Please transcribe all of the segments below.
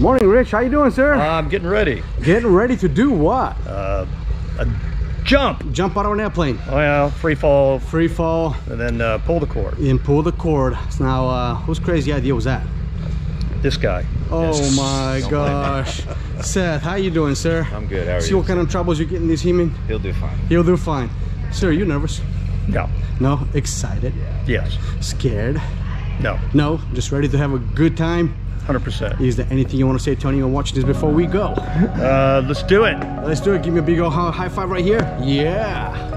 Morning, Rich. How you doing, sir? I'm getting ready. Getting ready to do what? A jump. Jump out of an airplane. Oh yeah, free fall. Free fall. And then pull the cord. And pull the cord. Now, whose crazy idea was that? This guy. Oh yes. My gosh. Seth, how you doing, sir? I'm good. How are you? See what kind of troubles you're getting this human? He'll do fine. He'll do fine. Sir, are you nervous? No. No? Excited? Yes. Scared? No. No? Just ready to have a good time? 100%. Is there anything you want to say, Tony, and watch this before we go? Let's do it. Let's do it. Give me a big old high five right here. Yeah.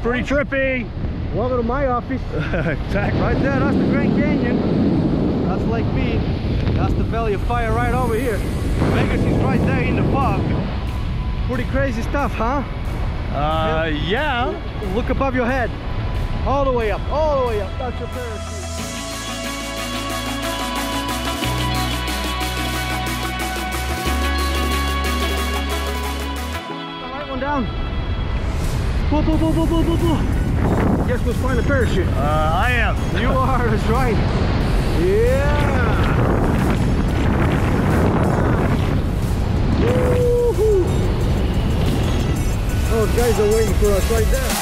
Pretty trippy. Welcome to my office. Exactly. Right there, that's the Grand Canyon. That's Lake Mead. That's the Valley of Fire right over here. Vegas is right there in the park. Pretty crazy stuff, huh? Yeah. Look above your head. All the way up, all the way up. That's your parachute. The right one down. Whoa, whoa, whoa, whoa, whoa, whoa. Guess we'll find a parachute. I am. You are, that's right. Yeah. Woo-hoo. Those guys are waiting for us right there.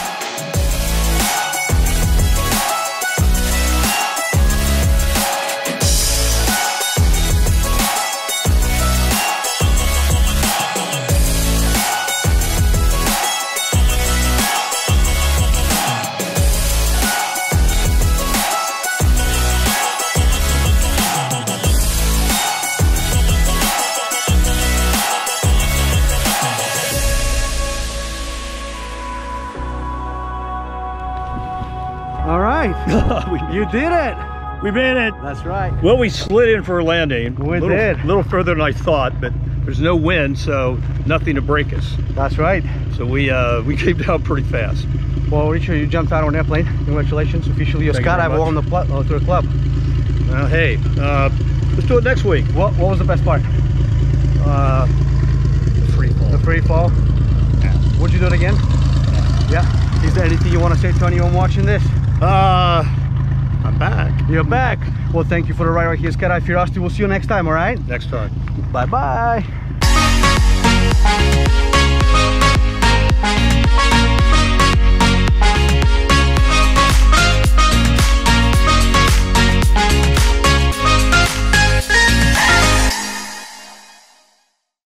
All right. You did it. We made it. That's right. Well, we slid in for a landing. We did. A little further than I thought, but there's no wind, so nothing to break us. That's right. So we came down pretty fast. Well, Richard, you jumped out on an airplane. Congratulations. Officially, you're skydiver on the to the club. Well, hey, let's do it next week. What was the best part? The free fall. The free fall. Yeah. Would you do it again? Yeah. Is there anything you want to say to anyone watching this? I'm back. You're back. Well, thank you for the ride right here, Skydive Fyrosity. We'll see you next time, all right? Next time. Bye-bye.